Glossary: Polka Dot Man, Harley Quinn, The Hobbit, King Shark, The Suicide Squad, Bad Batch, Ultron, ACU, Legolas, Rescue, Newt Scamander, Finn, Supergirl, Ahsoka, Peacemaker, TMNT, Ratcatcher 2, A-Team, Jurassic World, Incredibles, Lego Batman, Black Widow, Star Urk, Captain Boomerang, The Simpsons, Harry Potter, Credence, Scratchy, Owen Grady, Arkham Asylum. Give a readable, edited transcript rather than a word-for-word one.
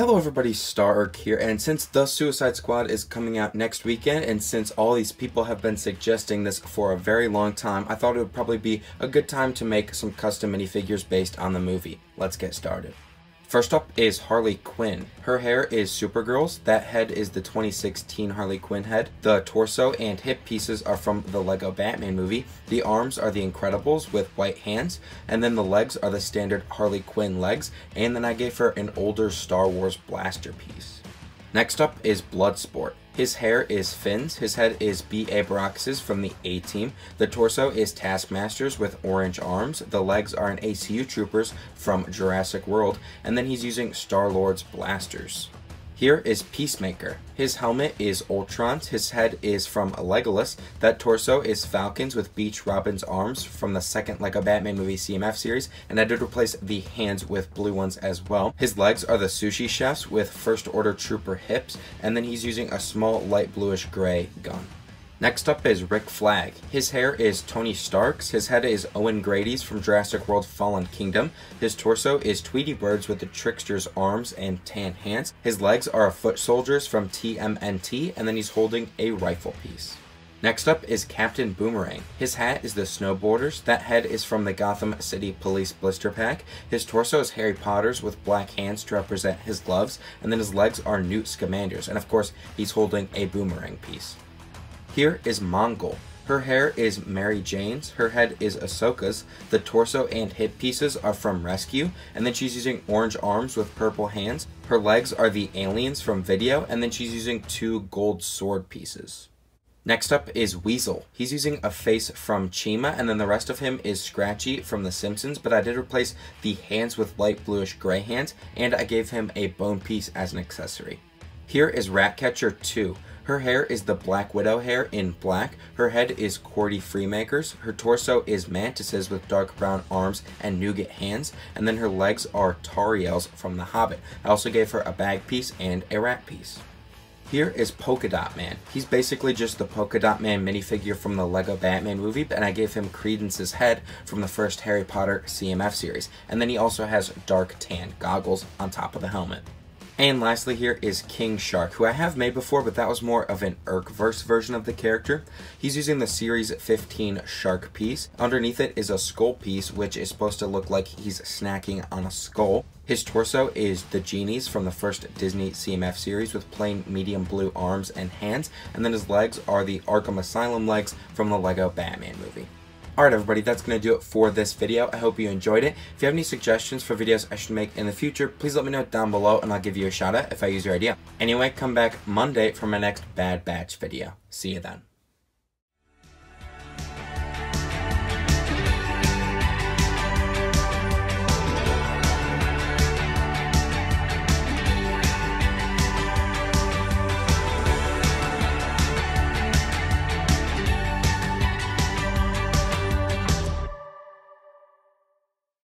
Hello everybody, Star Urk here, and since The Suicide Squad is coming out next weekend, and since all these people have been suggesting this for a very long time, I thought it would probably be a good time to make some custom minifigures based on the movie. Let's get started. First up is Harley Quinn. Her hair is Supergirl's, that head is the 2016 Harley Quinn head, the torso and hip pieces are from the Lego Batman movie, the arms are the Incredibles with white hands, and then the legs are the standard Harley Quinn legs, and then I gave her an older Star Wars blaster piece. Next up is Bloodsport. His hair is Finn's, his head is B.A. Baracus from the A-Team, the torso is Taskmaster's with orange arms, the legs are an ACU troopers from Jurassic World, and then he's using Star-Lord's blasters. Here is Peacemaker. His helmet is Ultron's, his head is from Legolas, that torso is Falcon's with Beach Robin's arms from the second Lego Batman movie CMF series, and I did replace the hands with blue ones as well. His legs are the sushi chef's with First Order Trooper hips, and then he's using a small light bluish gray gun. Next up is Rick Flag. His hair is Tony Stark's, his head is Owen Grady's from Jurassic World Fallen Kingdom, his torso is Tweety Bird's with the Trickster's arms and tan hands, his legs are a foot soldier's from TMNT, and then he's holding a rifle piece. Next up is Captain Boomerang. His hat is the snowboarder's, that head is from the Gotham City Police blister pack, his torso is Harry Potter's with black hands to represent his gloves, and then his legs are Newt Scamander's, and of course he's holding a boomerang piece. Here is Mongol. Her hair is Mary Jane's, her head is Ahsoka's, the torso and hip pieces are from Rescue, and then she's using orange arms with purple hands, her legs are the aliens from Video, and then she's using two gold sword pieces. Next up is Weasel. He's using a face from Chima, and then the rest of him is Scratchy from The Simpsons, but I did replace the hands with light bluish gray hands, and I gave him a bone piece as an accessory. Here is Ratcatcher 2. Her hair is the Black Widow hair in black, her head is Cordy Freemaker's, her torso is Mantis's with dark brown arms and nougat hands, and then her legs are Tariel's from The Hobbit. I also gave her a bag piece and a rat piece. Here is Polka Dot Man. He's basically just the Polka Dot Man minifigure from the Lego Batman movie, and I gave him Credence's head from the first Harry Potter CMF series, and then he also has dark tan goggles on top of the helmet. And lastly here is King Shark, who I have made before, but that was more of an Urkverse version of the character. He's using the Series 15 shark piece. Underneath it is a skull piece, which is supposed to look like he's snacking on a skull. His torso is the Genie's from the first Disney CMF series with plain medium blue arms and hands. And then his legs are the Arkham Asylum legs from the Lego Batman movie. Alright everybody, that's going to do it for this video. I hope you enjoyed it. If you have any suggestions for videos I should make in the future, please let me know down below and I'll give you a shout out if I use your idea. Anyway, come back Monday for my next Bad Batch video. See you then.